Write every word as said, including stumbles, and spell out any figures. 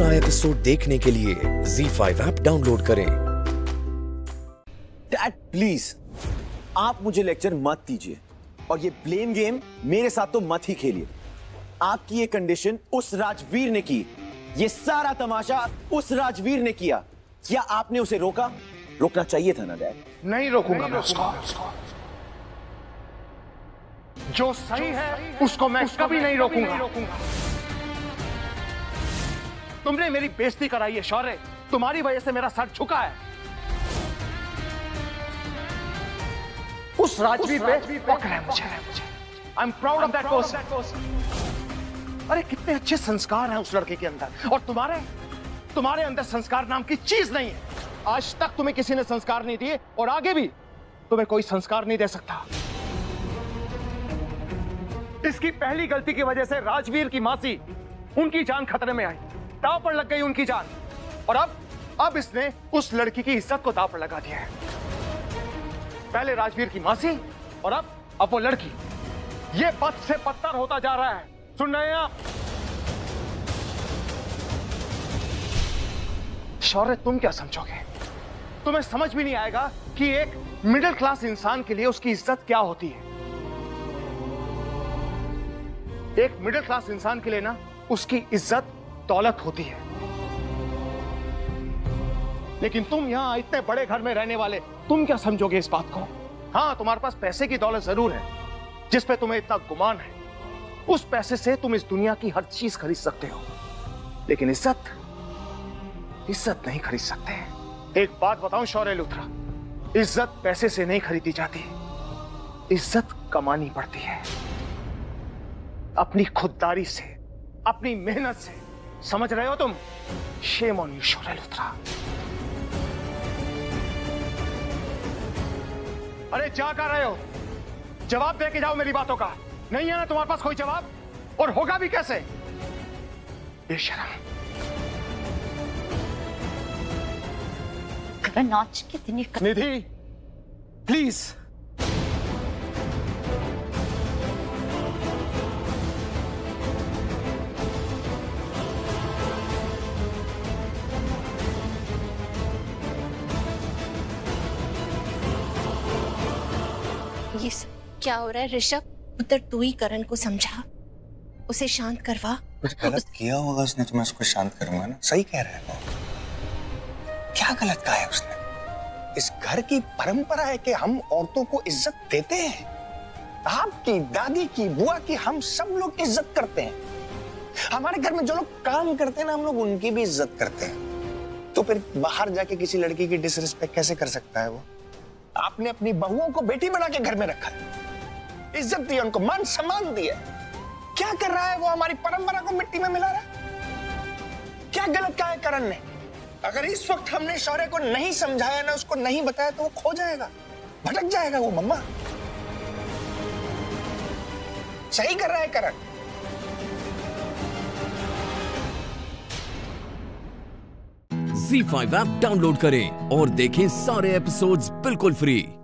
पूरा एपिसोड देखने के लिए ज़ी फाइव ऐप डाउनलोड करें। डैड प्लीज आप मुझे लेक्चर मत दीजिए और ये ब्लेम गेम मेरे साथ तो मत ही खेलिए। आपकी ये कंडीशन उस राजवीर ने की, ये सारा तमाशा उस राजवीर ने किया। क्या आपने उसे रोका? रोकना चाहिए था ना डैड। नहीं रोकूंगा मैं उसको। जो सही है उसको मैं कभी नहीं रोकूंगा। तुमने मेरी बेइज्जती कराई है शौर्य, तुम्हारी वजह से मेरा सर झुका है। उस राजवीर पे पकड़ है मुझे। I am proud of that person. अरे कितने अच्छे संस्कार हैं उस लड़के के अंदर, और तुम्हारे तुम्हारे अंदर संस्कार नाम की चीज नहीं है। आज तक तुम्हें किसी ने संस्कार नहीं दिए और आगे भी तुम्हें कोई संस्कार नहीं दे सकता। इसकी पहली गलती की वजह से राजवीर की मासी, उनकी जान खतरे में आई, दांव पर लग गई उनकी जान। और अब अब इसने उस लड़की की इज्जत को दांव पर लगा दिया है। पहले राजवीर की मासी और अब अब वो लड़की। ये पत्थर से पत्थर होता जा रहा है। सुन रहे हैं आप? शौर्य तुम क्या समझोगे? तुम्हें समझ भी नहीं आएगा कि एक मिडिल क्लास इंसान के लिए उसकी इज्जत क्या होती है। एक मिडिल क्लास इंसान के लिए ना उसकी इज्जत दौलत होती है, लेकिन तुम यहां इतने बड़े घर में रहने वाले तुम क्या समझोगे इस बात को? हाँ तुम्हारे पास पैसे की दौलत जरूर है जिस पे तुम्हें इतना गुमान है, उस पैसे से तुम इस दुनिया की हर चीज खरीद सकते हो, लेकिन इज्जत इज्जत नहीं खरीद सकते। एक बात बताऊं शौर्य लुथरा, इज्जत पैसे से नहीं खरीदी जाती, इज्जत कमानी पड़ती है, अपनी खुददारी से, अपनी मेहनत से। समझ रहे हो तुम? Shame on you Shaurya Luthra. अरे क्या कर रहे हो? जवाब दे के जाओ मेरी बातों का। नहीं है ना तुम्हारे पास कोई जवाब? और होगा भी कैसे? बेशरम। करण आज कितनी कर... निधि प्लीज। क्या हो रहा है ऋषभ? उधर तू ही करण को समझा, उसे शांत करवा। गलत किया होगा उसने तो मैं उसको शांत करूंगा ना। सही कह रहा है वो। क्या गलत कहा है उसने? इस घर की परंपरा है कि हम औरतों को इज्जत देते हैं। आपकी दादी की बुआ की हम सब लोग इज्जत करते हैं। हमारे घर में जो लोग काम करते हैं ना हम लोग उनकी भी इज्जत करते हैं। तो फिर बाहर जाके किसी लड़की की डिसरिस्पेक्ट कैसे कर सकता है वो? आपने अपनी बहुओं को बेटी बना के घर में रखा है, इज्जत दी उनको, मान सम्मान दिया। क्या कर रहा है वो? हमारी परंपरा को मिट्टी में मिला रहा है। क्या गलत कहा है करण ने? अगर इस वक्त हमने शौर्य को नहीं समझाया ना, उसको नहीं बताया, तो वो खो जाएगा, भटक जाएगा वो। मम्मा सही कर रहा है Karan. Zee five app download करें और देखें सारे एपिसोड्स बिल्कुल फ्री।